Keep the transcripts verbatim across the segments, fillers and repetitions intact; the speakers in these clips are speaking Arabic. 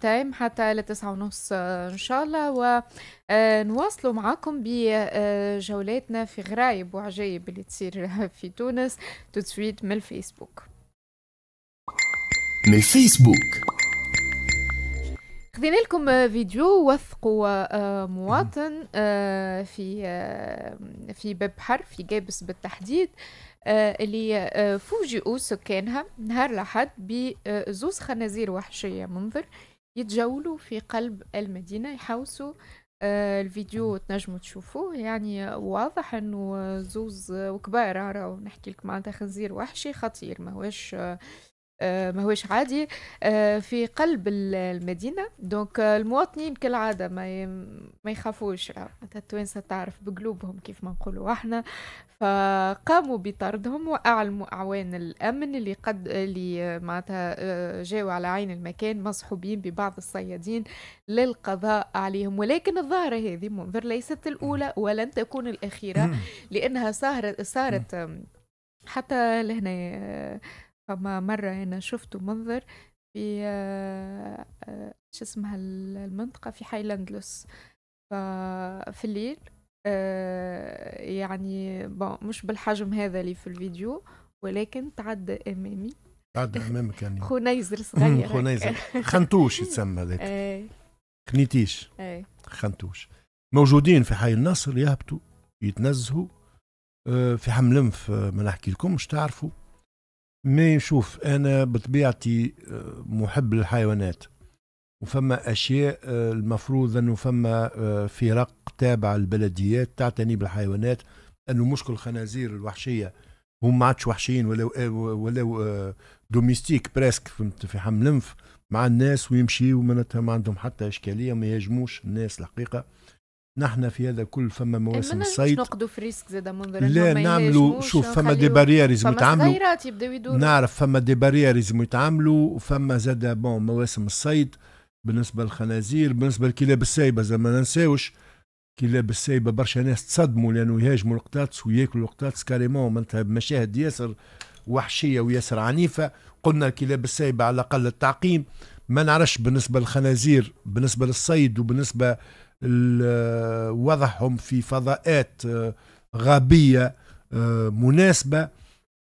تايم حتى لتسعة ونص إن شاء الله، ونواصلوا معاكم بجولاتنا في غرايب وعجايب اللي تصير في تونس تتسويت من الفيسبوك. من الفيسبوك خذينا لكم فيديو وثقوا مواطن في في ببحر في قابس بالتحديد اللي فوجئوا سكانها نهار الأحد بزوز خنازير وحشية منظر يتجولوا في قلب المدينة يحوسوا. الفيديو تنجموا تشوفوه، يعني واضح انه زوز وكبار، راهو نحكي لك معناتها خنزير وحشي خطير، ماهوش ماهوش عادي في قلب المدينة. دونك المواطنين كالعادة ما ما يخافوش، التوانسة تعرف بقلوبهم كيف ما نقولوا احنا، فقاموا بطردهم واعلموا اعوان الامن اللي قد اللي معناتها جاوا على عين المكان مصحوبين ببعض الصيادين للقضاء عليهم. ولكن الظاهرة هذه منظر ليست الاولى ولن تكون الاخيرة، لانها صارت صارت حتى لهنا. فما مرة أنا شفت منظر في شو اسمها المنطقة في حي لندلس في الليل، يعني مش بالحجم هذا اللي في الفيديو ولكن تعدى أمامي، تعدى أمامك يعني خنيزر صغير، خنيزر خنتوش يتسمى هذاك، خنيتيش خنتوش، موجودين في حي النصر يهبطوا يتنزهوا في حملنف، ما نحكي لكمش تعرفوا. ما شوف أنا بطبيعتي محب للحيوانات، وفما أشياء المفروض أنه فما فرق تابعة للبلديات تعتني بالحيوانات، أنه مشكل الخنازير الوحشية هم ما عادش وحشيين ولو ولو دوميستيك بريسك في حملنف مع الناس ويمشيوا معناتها ما عندهم حتى إشكالية، ما يهاجموش الناس الحقيقة. نحن في هذا كل فما مواسم الصيد نقدوا في ريسك زاد منظر، لا نعملوا شوف فما دي باريريز يتعاملوا، نعرف فما دي باريريز يتعاملوا، وفما زاد بون مواسم الصيد بالنسبه للخنازير. بالنسبه للكلاب السايبه زاد ما ننساوش كلاب السايبه برشا ناس تصدموا لانه يهاجموا القطاطس وياكلوا القطاطس كاريمون، معناتها مشاهد ياسر وحشيه وياسر عنيفه. قلنا الكلاب السايبه على الاقل التعقيم، ما نعرفش بالنسبه للخنازير بالنسبه للصيد وبالنسبه وضعهم في فضاءات غابية مناسبة.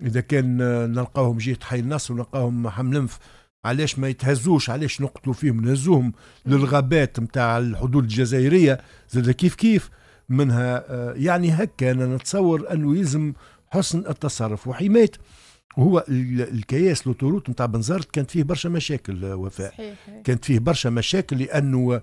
إذا كان نلقاهم جهة حي النصر ونلقاهم حملنف علاش ما يتهزوش، علاش نقتلوا فيهم نهزوهم للغابات متاع الحدود الجزائرية زاد كيف كيف منها. يعني هكا أنا نتصور أنه يلزم حسن التصرف وحماية. وهو الكياس لوتوروت متاع بنزرت كانت فيه برشا مشاكل وفاء، كانت فيه برشا مشاكل لأنه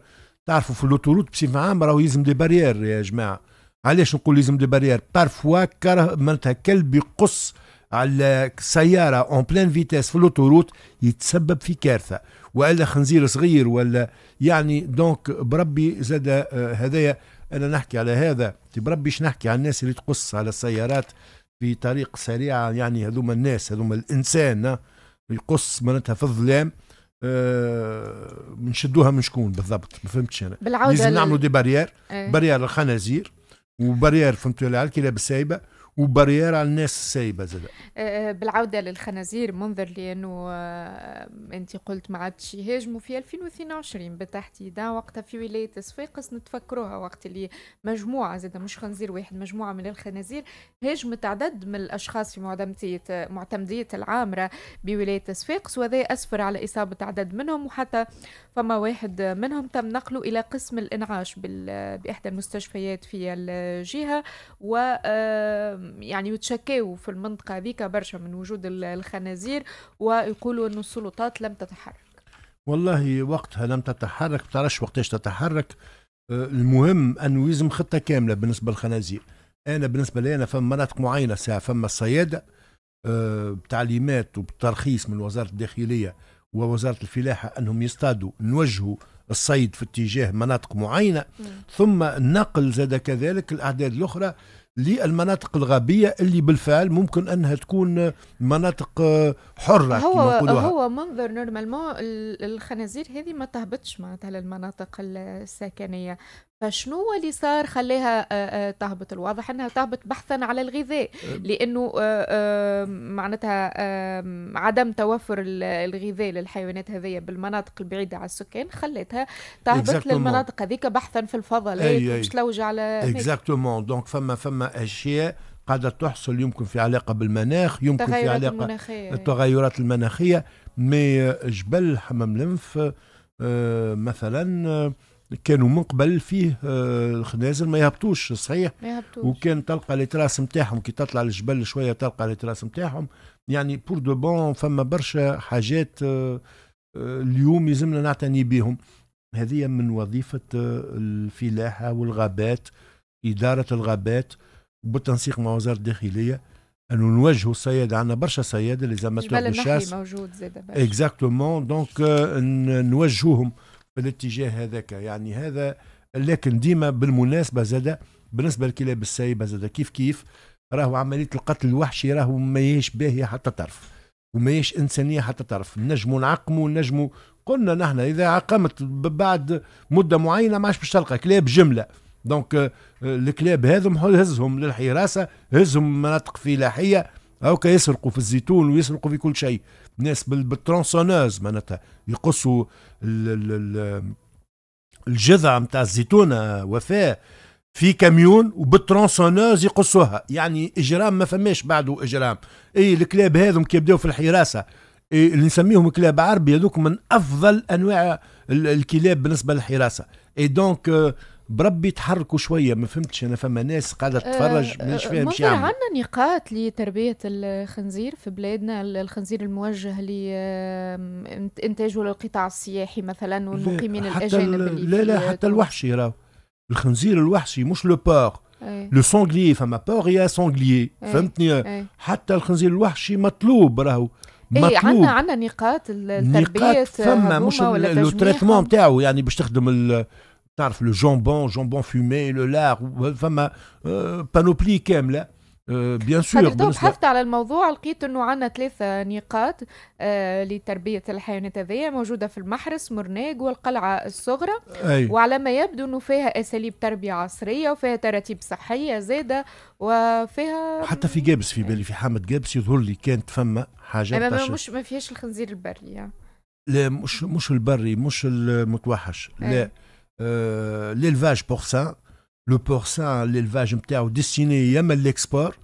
تعرفوا في اللوتوروت بصفة عامة راهو يلزم دي باريير يا جماعة. علاش نقول يلزم دي باريير؟ بارفوا كره معناتها كلب يقص على سيارة اون بلان فيتاس في اللوتوروت يتسبب في كارثة، ولا خنزير صغير ولا يعني. دونك بربي زاد هذايا أنا نحكي على هذا، بربيش نحكي على الناس اللي تقص على السيارات في طريق سريعة، يعني هذوما الناس هذوما الإنسان يقص معناتها في الظلام. أه نشدوها من شكون بالضبط؟ ما فهمتش انا. لازم نعملوا دي باريير، ايه. باريير الخنازير وباريير فهمتوا على الكلاب السايبه وباريير على الناس السايبه زاد. أه بالعوده للخنازير منظر، لانه أه انت قلت ما عادش يهاجموا في ألفين واثنين وعشرين بالتحديد، وقتها في ولايه صفاقس نتفكروها، وقت اللي مجموعه زاد مش خنزير واحد مجموعه من الخنازير هاجمت عدد من الاشخاص في معتمديه معتمديه العامره بولايه صفاقس، وهذا اسفر على اصابه عدد منهم، وحتى فما واحد منهم تم نقله الى قسم الانعاش باحدى المستشفيات في الجهه. و أه يعني يتشكاوا في المنطقة هذيك برشا من وجود الخنازير، ويقولوا أن السلطات لم تتحرك. والله وقتها لم تتحرك، ما تعرفش وقتاش تتحرك. المهم أنه يلزم خطة كاملة بالنسبة للخنازير. أنا بالنسبة لي أنا فما مناطق معينة ساعة فما الصيادة بتعليمات وبترخيص من وزارة الداخلية ووزارة الفلاحة أنهم يصطادوا، نوجهوا الصيد في اتجاه مناطق معينة، م. ثم نقل زاد كذلك الأعداد الأخرى للمناطق الغابية اللي بالفعل ممكن أنها تكون مناطق حرة. هو هو منظر نورمالمون الخنازير هذه ما تهبطش معناتها للمناطق السكنية، فشنو هو اللي صار خليها تهبط؟ الواضح انها تهبط بحثا على الغذاء، لانه معناتها عدم توفر الغذاء للحيوانات هذيا بالمناطق البعيده على السكان خلتها تهبط للمناطق هذيك بحثا في الفضلات باش تلوج على. اكزاكتومون، دونك فما فما اشياء قاعده تحصل يمكن في علاقه بالمناخ، يمكن في علاقه التغيرات المناخيه. مي جبل حمام لنف مثلا كانوا من قبل فيه الخنازر ما يهبطوش، صحيح؟ ما يهبطوش، وكان تلقى التراس نتاعهم كي تطلع للجبل شويه تلقى التراس نتاعهم، يعني بور دو بون فما برشا حاجات اليوم يلزمنا نعتني بهم. هذه من وظيفه الفلاحه والغابات، اداره الغابات، وبالتنسيق مع وزاره الداخليه انه نوجهوا الصيادة. عندنا برشا صيادة اللي زعما تلقى الشاس موجود زاد برشا. اكزاكتومون، دونك نوجهوهم في الاتجاه هذاك، يعني هذا. لكن ديما بالمناسبه زاده بالنسبه للكلاب السايبه زاده كيف كيف راهو عمليه القتل الوحشي راهو ماهيش باهيه حتى طرف، وماهيش انسانيه حتى طرف. نجموا نعقموا، نجموا، قلنا نحن اذا عقمت بعد مده معينه ما عادش باش تلقى كلاب جمله. دونك الكلاب هذم هزهم للحراسه، هزهم مناطق فلاحيه، هاوكا يسرقوا في الزيتون ويسرقوا في كل شيء. ناس بالترونسونوز معناتها يقصوا الجذع نتاع الزيتونه وفاء في كاميون وبالترونسونوز يقصوها، يعني اجرام ما فماش بعده اجرام. اي الكلاب هذم كي يبداو في الحراسه إيه اللي نسميهم كلاب عربي، هذوك من افضل انواع الكلاب بالنسبه للحراسه. اي دونك بربي تحركوا شويه. ما فهمتش انا، فما ناس قاعده تتفرج مانيش فاهم شي عمل. عندنا نقاط لتربيه الخنزير في بلادنا، الخنزير الموجه لانتاجه للقطاع السياحي مثلا والمقيمين الاجانب. لا لا، حتى الوحشي راهو الخنزير الوحشي مش لو بور لو سونغليي، فما بور يا سونغليي، فهمتني؟ حتى الخنزير الوحشي مطلوب راهو. اي عندنا عندنا نقاط التربيه فما مش لو تريتمون نتاعو، يعني باش تخدم ال تعرف لو جونبون، جونبون فومي، لو لار، فما بانوبلي كامله. بيان سور بحثت على الموضوع لقيت انه عندنا ثلاثه نقاط لتربيه الحيوانات هذيا موجوده في المحرس، مرناق، والقلعه الصغرى. أي. وعلى ما يبدو انه فيها اساليب تربيه عصريه وفيها تراتيب صحيه زاده، وفيها حتى في قابس في بالي في حامه قابس يظهر لي كانت فما حاجه. اما مش ما فيهاش الخنزير البري يعني. لا مش مش البري، مش المتوحش. أي. لا Euh, l'élevage porcin. Le porcin, l'élevage نتاعو destiné يا اما للاكسبور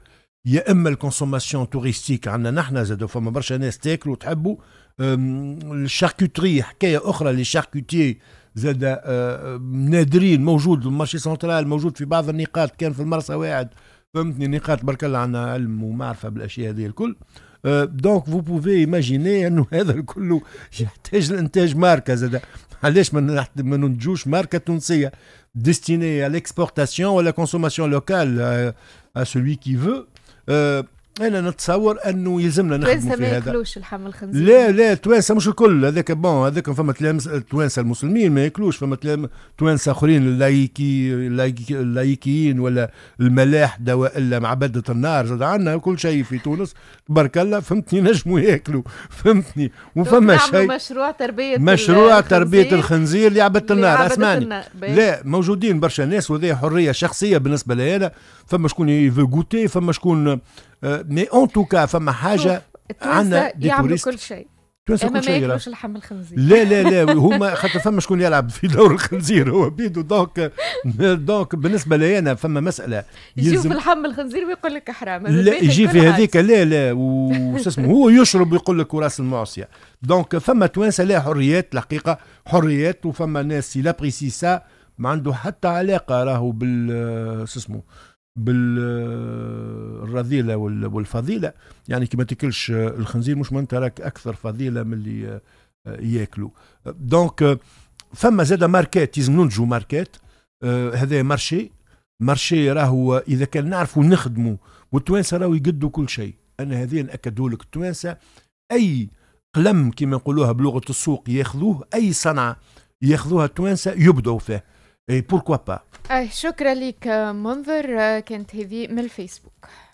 يا اما الكونسوماسيون توريستيك. عندنا نحنا زادو فما برشا ناس تاكلوا وتحبوا الشاركوتري. حكايه اخرى للشاركوتيي زادا أه نادرين، موجود المارشي سنترال، موجود في بعض النقاط، كان في المرسى واحد، فهمتني؟ نقاط برك الله عندنا علم ومعرفه بالاشياء هذه الكل. أه دونك فو بوفي ايماجيني انه هذا كله يحتاج لانتاج ماركه زادا. علاش ما ننتجوش ماركه تونسيه ديستيني على الاكسبورتاسيون ولا كونسوماسيون لوكال ا سولوي كي فو. انا نتصور انه يلزمنا نخدموا في هذا. التوانسه ما ياكلوش اللحم الخنزير. لا لا، التوانسه مش الكل، هذاك بون هذاك فما التوانسه المسلمين ما ياكلوش، فما توانسه اخرين اللايكي اللايكيين ولا الملاحده والا معبده النار، زاد عندنا كل شيء في تونس تبارك الله، فهمتني؟ نجموا ياكلوا، فهمتني؟ وفما شيء مشروع تربيه مشروع تربيه الخنزير لعبده النار، اسمعني. لا موجودين برشا ناس، وهذه حريه شخصيه بالنسبه لي انا. فما شكون يفو غوتي، فما شكون مي اون توكا فما حاجه عندنا يعملوا كل شيء. التوانسه كل شيء ما ياكلوش لحم الخنزير. لا لا لا، هما خاطر فما شكون يلعب في دور الخنزير هو بيدو. دونك دونك بالنسبه لي انا فما مساله يجيو في لحم الخنزير ويقول لك حرام، لا يجي في هذيك، لا لا وش اسمه هو يشرب ويقول لك وراس المعصيه. دونك فما توانسه لها حريات، الحقيقه حريات، وفما ناس يلابريسي سا ما عنده حتى علاقه راهو بال شو اسمه بالرذيله والفضيله، يعني كي ما تاكلش الخنزير مش معناتها راك اكثر فضيله من اللي ياكلوا. دونك فما زاده ماركات، يلزم ننتجوا ماركات. هذا مارشي مارشي راهو اذا كان نعرفوا نخدموا، والتوانسه راهو يقدوا كل شيء. انا هذه ناكدهولك، التوانسه اي قلم كما نقولوها بلغه السوق ياخذوه، اي صنعه ياخذوها التوانسه يبدعوا فيها. اي بوركوا با. أي شكرا لك منذر، كانت هذه من الفيسبوك.